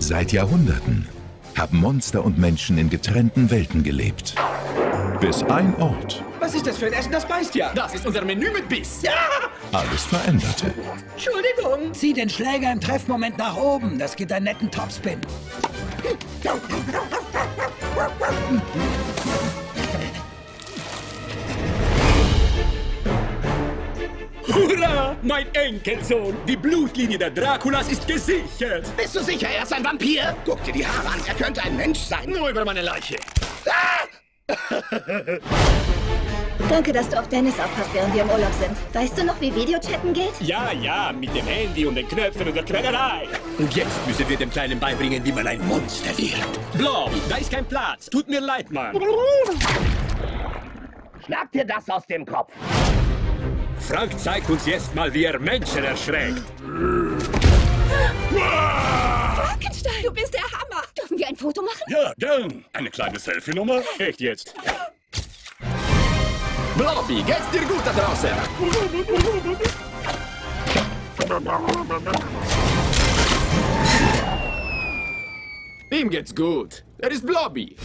Seit Jahrhunderten haben Monster und Menschen in getrennten Welten gelebt. Bis ein Ort. Was ist das für ein Essen? Das beißt ja. Das ist unser Menü mit Biss. Ja. Alles veränderte. Entschuldigung. Zieh den Schläger im Treffmoment nach oben. Das gibt einen netten Topspin. Hurra! Mein Enkelsohn! Die Blutlinie der Draculas ist gesichert! Bist du sicher, er ist ein Vampir? Guck dir die Haare an, er könnte ein Mensch sein. Nur über meine Leiche. Ah! Danke, dass du auf Dennis aufpasst, während wir im Urlaub sind. Weißt du noch, wie Videochatten geht? Ja, ja, mit dem Handy und den Knöpfen und der Quälerei. Und jetzt müssen wir dem Kleinen beibringen, wie man ein Monster wird. Blob, da ist kein Platz. Tut mir leid, Mann. Schlag dir das aus dem Kopf. Frank zeigt uns jetzt mal, wie er Menschen erschreckt. Frankenstein, du bist der Hammer. Dürfen wir ein Foto machen? Ja, gern. Eine kleine Selfie-Nummer? Echt jetzt? Blobby, geht's dir gut da draußen? Ihm geht's gut. Er ist Blobby.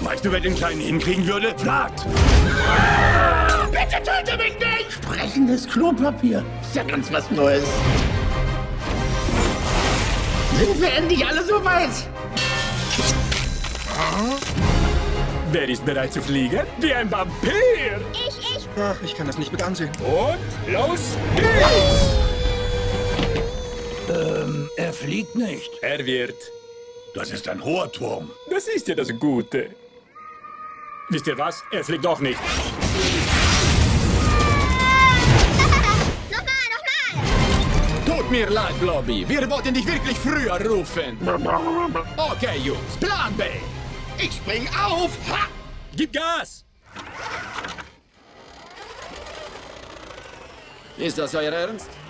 Weißt du, wer den Kleinen hinkriegen würde? Fragt! Bitte töte mich nicht! Sprechendes Klopapier. Ist ja ganz was Neues. Sind wir endlich alle so weit? Wer ist bereit zu fliegen? Wie ein Vampir! Ich! Ach, ich kann das nicht mit ansehen. Und los geht's! Er fliegt nicht. Er wird. Das ist ein hoher Turm. Das ist ja das Gute. Wisst ihr was? Er fliegt doch nicht. Tut mir leid, Blobby. Wir wollten dich wirklich früher rufen. Okay, Jungs. Plan B. Ich spring auf. Ha! Gib Gas. Ist das euer Ernst?